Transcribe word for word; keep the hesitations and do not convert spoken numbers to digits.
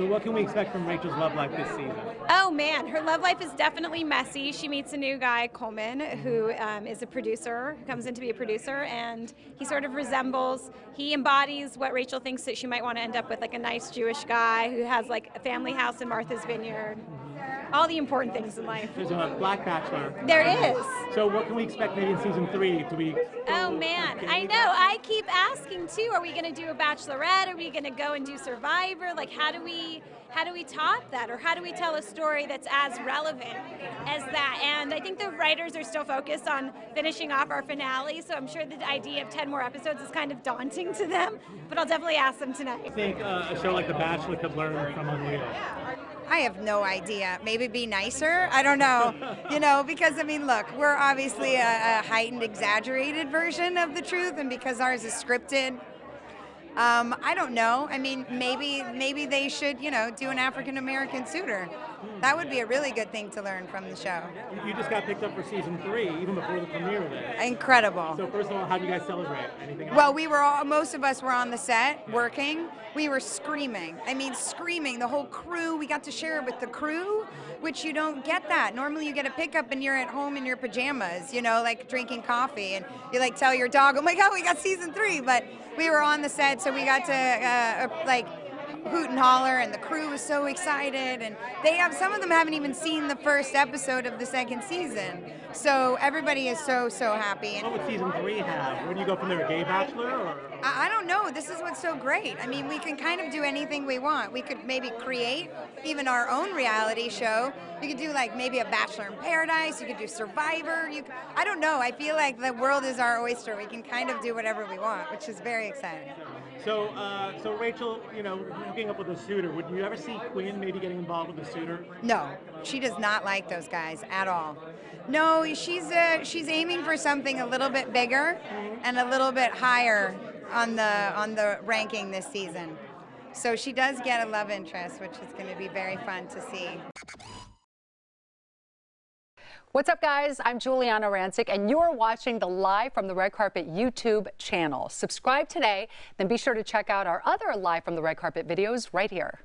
So what can we expect from Rachel's love life this season? Oh man, her love life is definitely messy. She meets a new guy, Coleman, who um, is a producer, who comes in to be a producer, and he sort of resembles, he embodies what Rachel thinks that she might want to end up with, like a nice Jewish guy who has like a family house in Martha's Vineyard. All the important things in life. There's a Black Bachelor. There is. So what can we expect maybe in season three? Do we? Oh man, I know. I keep asking too. Are we going to do a Bachelorette? Are we going to go and do Survivor? Like, how do we, how do we top that, or how do we tell a story that's as relevant as that? And I think the writers are still focused on finishing off our finale, so I'm sure the idea of ten more episodes is kind of daunting to them. But I'll definitely ask them tonight. I think uh, a show like The Bachelor could learn from UnReal. I have no idea. Maybe be nicer? I don't know. You know, because, I mean, look, we're obviously a, a heightened, exaggerated version of the truth, and because ours is scripted, um, I don't know. I mean, maybe maybe they should, you know, do an African-American suitor. That would be a really good thing to learn from the show. You just got picked up for season three, even before the premiere of it. Incredible. So first of all, how do you guys celebrate? Anything else? Well, we were all, most of us were on the set working. We were screaming. I mean, screaming. The whole crew, we got to share it with the crew, which you don't get that. Normally you get a pickup and you're at home in your pajamas, you know, like drinking coffee. And you like tell your dog, oh my God, we got season three. But we were on the set, so we got to uh, like, hoot and holler, and the crew was so excited, and they have, some of them haven't even seen the first episode of the second season, so everybody is so so happy. And what would season three have? Where do you go from there, a gay bachelor? Or? I, I don't know. This is what's so great. I mean, we can kind of do anything we want. We could maybe create even our own reality show. You could do like maybe a Bachelor in Paradise. You could do Survivor. You could, I don't know. I feel like the world is our oyster. We can kind of do whatever we want, which is very exciting. So, uh, so Rachel, you know, hooking up with a suitor, would you ever see Quinn maybe getting involved with a suitor? No, she does not like those guys at all. No, she's uh, she's aiming for something a little bit bigger and a little bit higher on the on the ranking this season. So she does get a love interest, which is going to be very fun to see. What's up, guys? I'm Giuliana Rancic, and you're watching the Live from the Red Carpet YouTube channel. Subscribe today, then be sure to check out our other Live from the Red Carpet videos right here.